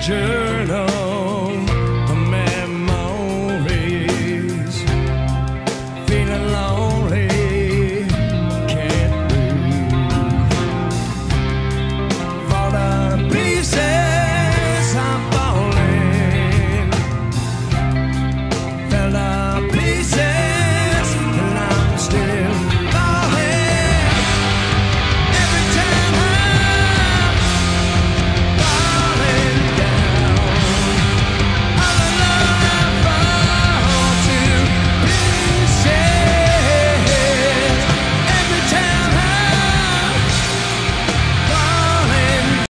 journal.